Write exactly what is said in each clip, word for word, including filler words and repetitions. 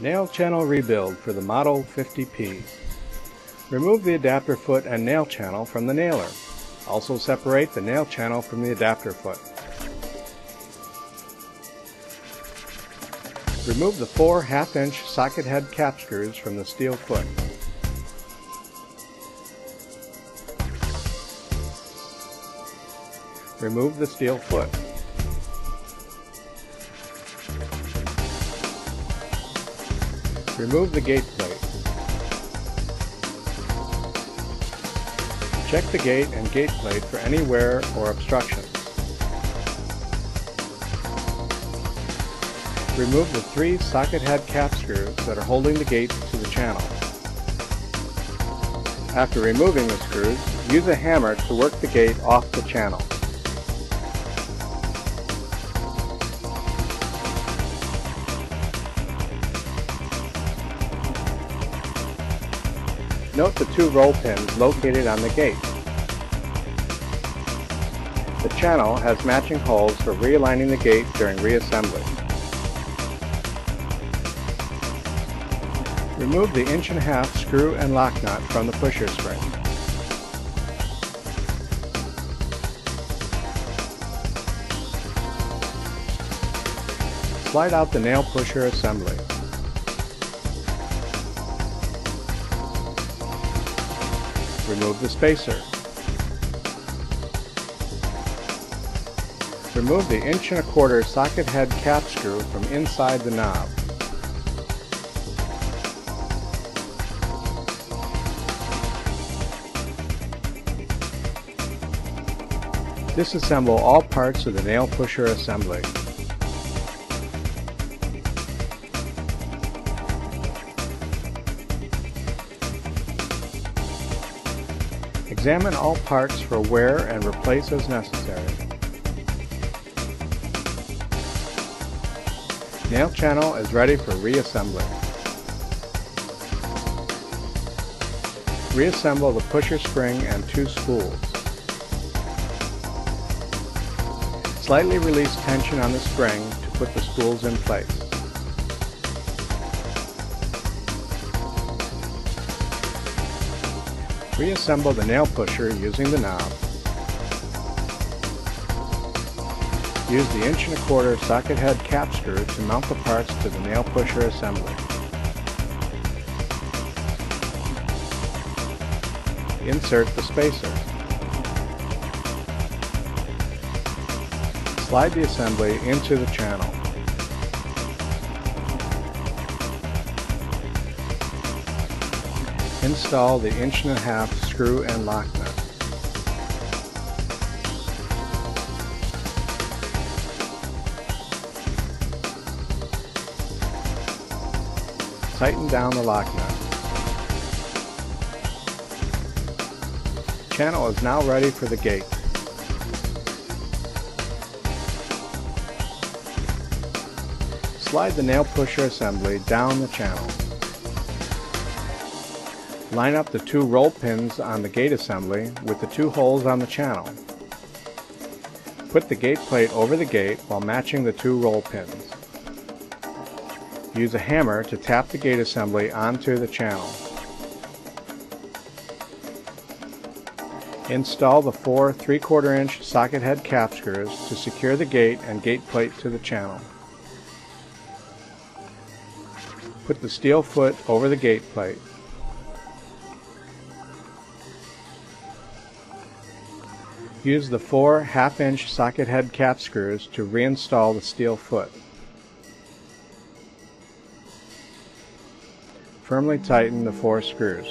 Nail channel rebuild for the Model fifty P. Remove the adapter foot and nail channel from the nailer. Also separate the nail channel from the adapter foot. Remove the four half-inch socket head cap screws from the steel foot. Remove the steel foot. Remove the gate plate. Check the gate and gate plate for any wear or obstruction. Remove the three socket head cap screws that are holding the gate to the channel. After removing the screws, use a hammer to work the gate off the channel. Note the two roll pins located on the gate. The channel has matching holes for realigning the gate during reassembly. Remove the inch and a half screw and lock nut from the pusher spring. Slide out the nail pusher assembly. Remove the spacer. Remove the inch and a quarter socket head cap screw from inside the knob. Disassemble all parts of the nail pusher assembly. Examine all parts for wear and replace as necessary. Nail channel is ready for reassembly. Reassemble the pusher spring and two spools. Slightly release tension on the spring to put the spools in place. Reassemble the nail pusher using the knob. Use the inch and a quarter socket head cap screw to mount the parts to the nail pusher assembly. Insert the spacer. Slide the assembly into the channel. Install the inch and a half screw and lock nut. Tighten down the lock nut. Channel is now ready for the gate. Slide the nail pusher assembly down the channel. Line up the two roll pins on the gate assembly with the two holes on the channel. Put the gate plate over the gate while matching the two roll pins. Use a hammer to tap the gate assembly onto the channel. Install the four three-quarter inch socket head cap screws to secure the gate and gate plate to the channel. Put the steel foot over the gate plate. Use the four half-inch socket head cap screws to reinstall the steel foot. Firmly tighten the four screws.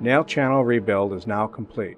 Nail channel rebuild is now complete.